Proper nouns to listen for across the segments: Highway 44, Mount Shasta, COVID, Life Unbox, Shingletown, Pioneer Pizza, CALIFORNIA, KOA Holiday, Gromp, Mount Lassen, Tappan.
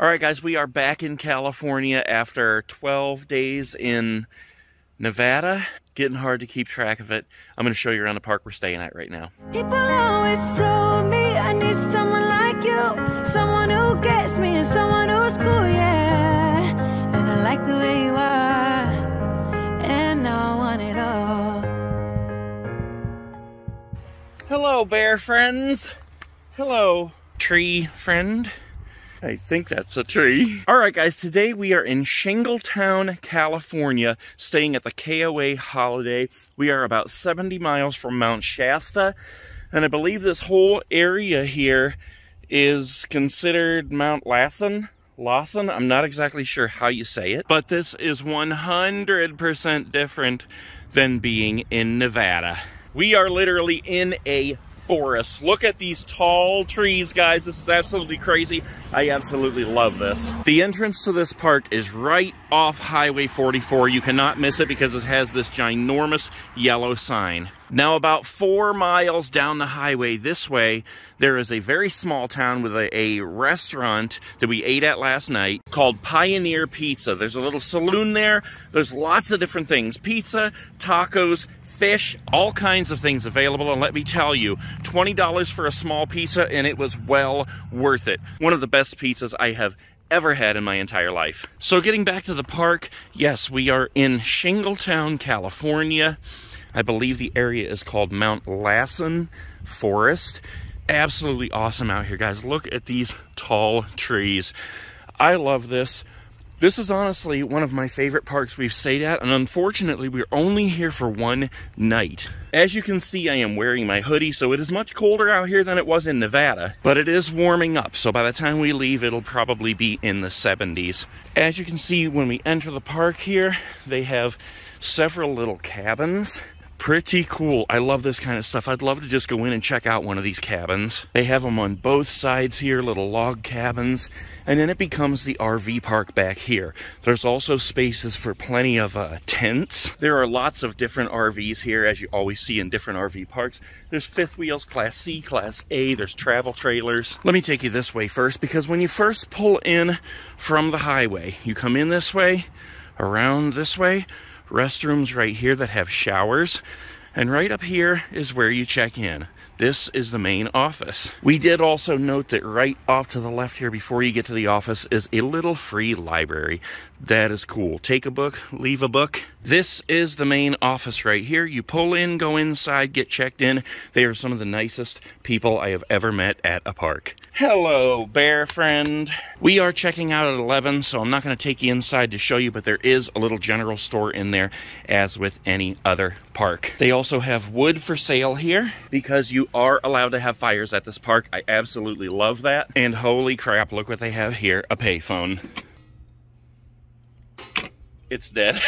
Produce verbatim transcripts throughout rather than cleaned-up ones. All right, guys, we are back in California after twelve days in Nevada. Getting hard to keep track of it. I'm going to show you around the park we're staying at right now. People always told me I need someone like you, someone who gets me and someone who's cool, yeah. And I like the way you are, and now I want it all. Hello, bear friends. Hello, tree friend. I think that's a tree. All right, guys, today we are in Shingletown, California, staying at the K O A Holiday. We are about seventy miles from Mount Shasta, and I believe this whole area here is considered Mount Lassen. Lassen? I'm not exactly sure how you say it, but this is one hundred percent different than being in Nevada. We are literally in a forest. Look at these tall trees, guys. This is absolutely crazy. I absolutely love this. The entrance to this park is right off Highway forty-four. You cannot miss it because it has this ginormous yellow sign. Now, about four miles down the highway this way, there is a very small town with a, a restaurant that we ate at last night called Pioneer Pizza. There's a little saloon there. There's lots of different things. Pizza, tacos, fish, all kinds of things available. And let me tell you, twenty dollars for a small pizza, and it was well worth it. One of the best pizzas I have ever had in my entire life. So getting back to the park, yes, we are in Shingletown, California. I believe the area is called Mount Lassen Forest. Absolutely awesome out here, guys. Look at these tall trees. I love this. This is honestly one of my favorite parks we've stayed at, and unfortunately, we're only here for one night. As you can see, I am wearing my hoodie, so it is much colder out here than it was in Nevada, but it is warming up, so by the time we leave, it'll probably be in the seventies. As you can see, when we enter the park here, they have several little cabins. Pretty cool. I love this kind of stuff. I'd love to just go in and check out one of these cabins. They have them on both sides here, little log cabins, and then it becomes the R V park back here. There's also spaces for plenty of uh, tents. There are lots of different R Vs here, as you always see in different R V parks. There's fifth wheels, Class C, Class A, there's travel trailers. Let me take you this way first, because when you first pull in from the highway, you come in this way, around this way, restrooms right here that have showers, and right up here is where you check in. This is the main office. We did also note that right off to the left here before you get to the office is a little free library. That is cool. Take a book, leave a book. This is the main office right here. You pull in, go inside, get checked in. They are some of the nicest people I have ever met at a park. Hello, bear friend. We are checking out at eleven, so I'm not going to take you inside to show you, but there is a little general store in there, as with any other park. They also have wood for sale here because you are allowed to have fires at this park. I absolutely love that. And holy crap, look what they have here, a payphone. It's dead.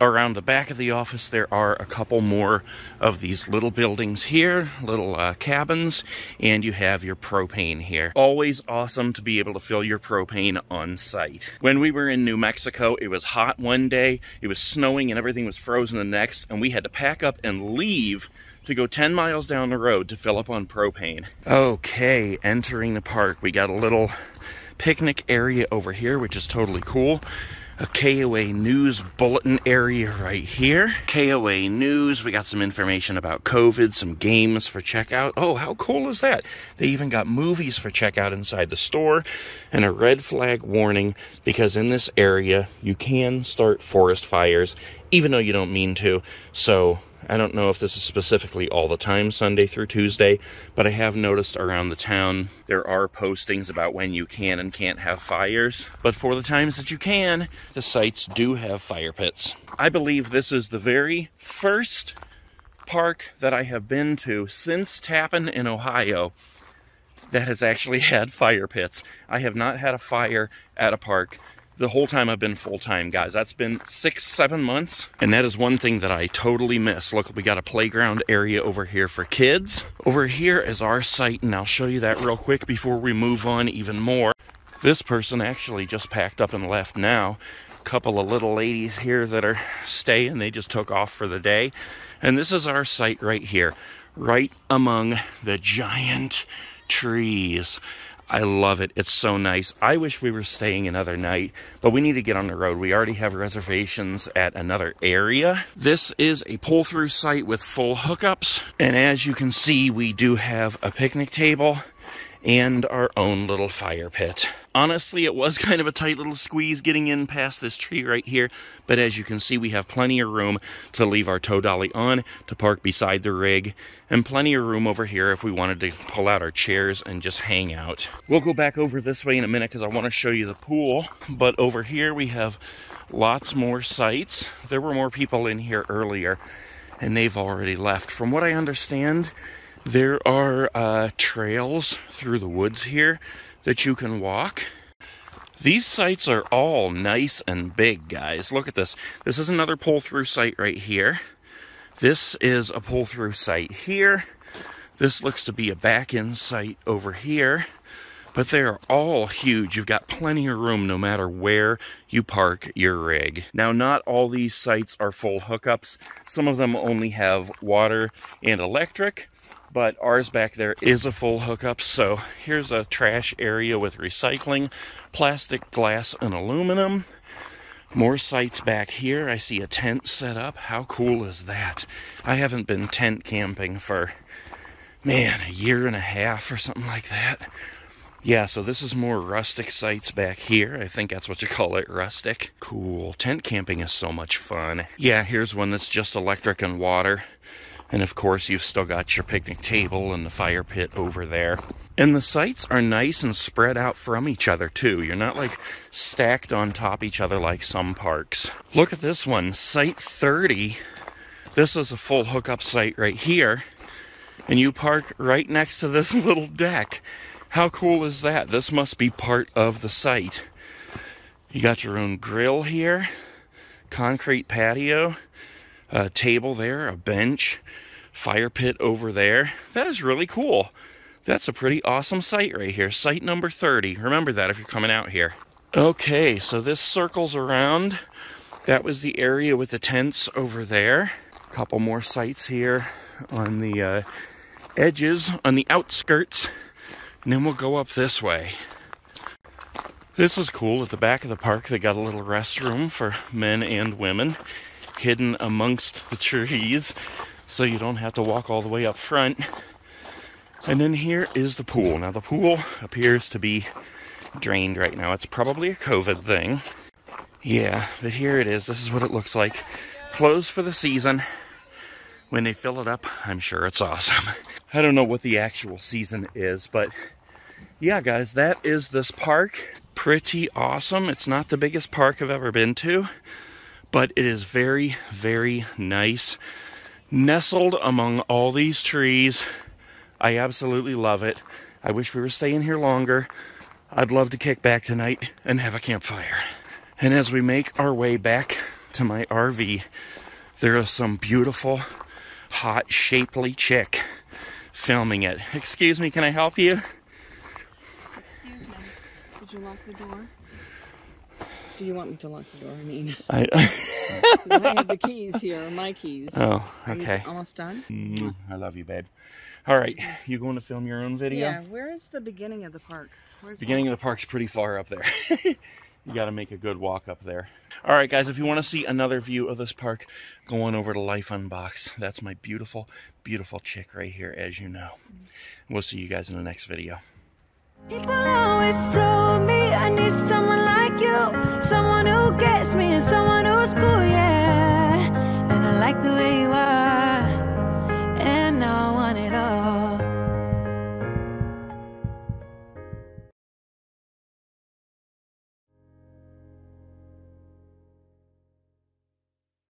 Around the back of the office, there are a couple more of these little buildings here, little uh, cabins, and you have your propane here. Always awesome to be able to fill your propane on site. When we were in New Mexico, it was hot one day, it was snowing, and everything was frozen the next, and we had to pack up and leave to go ten miles down the road to fill up on propane. Okay, entering the park, we got a little picnic area over here, which is totally cool. A K O A News Bulletin area right here. K O A News, we got some information about COVID, some games for checkout. Oh, how cool is that? They even got movies for checkout inside the store, and a red flag warning, because in this area, you can start forest fires, even though you don't mean to. So I don't know if this is specifically all the time, Sunday through Tuesday, but I have noticed around the town there are postings about when you can and can't have fires. But for the times that you can, the sites do have fire pits. I believe this is the very first park that I have been to since Tappan in Ohio that has actually had fire pits. I have not had a fire at a park the whole time I've been full-time, guys. That's been six, seven months. And that is one thing that I totally miss. Look, we got a playground area over here for kids. Over here is our site, and I'll show you that real quick before we move on even more. This person actually just packed up and left now. A couple of little ladies here that are staying. They just took off for the day. And this is our site right here, right among the giant trees. I love it. It's so nice. I wish we were staying another night, but we need to get on the road. We already have reservations at another area. This is a pull-through site with full hookups. And as you can see, we do have a picnic table and our own little fire pit. Honestly, it was kind of a tight little squeeze getting in past this tree right here, but as you can see, we have plenty of room to leave our tow dolly on, to park beside the rig, and plenty of room over here if we wanted to pull out our chairs and just hang out. We'll go back over this way in a minute because I want to show you the pool, but over here we have lots more sites. There were more people in here earlier, and they've already left. From what I understand, there are uh, trails through the woods here that you can walk. These sites are all nice and big, guys. Look at this. This is another pull-through site right here. This is a pull-through site here. This looks to be a back-end site over here. But they're all huge. You've got plenty of room no matter where you park your rig. Now, not all these sites are full hookups. Some of them only have water and electric. But ours back there is a full hookup. So here's a trash area with recycling, plastic, glass, and aluminum. More sites back here. I see a tent set up. How cool is that? I haven't been tent camping for, man, a year and a half or something like that. Yeah, so this is more rustic sites back here. I think that's what you call it, rustic. Cool. Tent camping is so much fun. Yeah, here's one that's just electric and water. And of course, you've still got your picnic table and the fire pit over there. And the sites are nice and spread out from each other too. You're not like stacked on top each other like some parks. Look at this one, site thirty. This is a full hookup site right here. And you park right next to this little deck. How cool is that? This must be part of the site. You got your own grill here, concrete patio, a table there, a bench, fire pit over there. That is really cool. That's a pretty awesome site right here. Site number thirty. Remember that if you're coming out here. Okay, so this circles around. That was the area with the tents over there. A couple more sites here on the uh, edges, on the outskirts. And then we'll go up this way. This is cool. At the back of the park, they got a little restroom for men and women, hidden amongst the trees, so you don't have to walk all the way up front. And then here is the pool. Now the pool appears to be drained right now. It's probably a COVID thing. Yeah, but here it is. This is what it looks like. Closed for the season. When they fill it up, I'm sure it's awesome. I don't know what the actual season is, but yeah, guys, that is this park. Pretty awesome. It's not the biggest park I've ever been to, but it is very, very nice. Nestled among all these trees. I absolutely love it. I wish we were staying here longer. I'd love to kick back tonight and have a campfire. And as we make our way back to my R V, there is some beautiful, hot, shapely chick filming it. Excuse me, can I help you? Excuse me, did you lock the door? Do you want me to lock the door? I mean, I, I have the keys here, my keys. Oh, okay. I'm almost done. Mm, I love you, babe. All right, you going to film your own video? Yeah, where is the beginning of the park? Where's beginning the... of the park's pretty far up there. You got to make a good walk up there. All right, guys, if you want to see another view of this park, go on over to Life Unbox. That's my beautiful, beautiful chick right here, as you know. We'll see you guys in the next video. People always told me I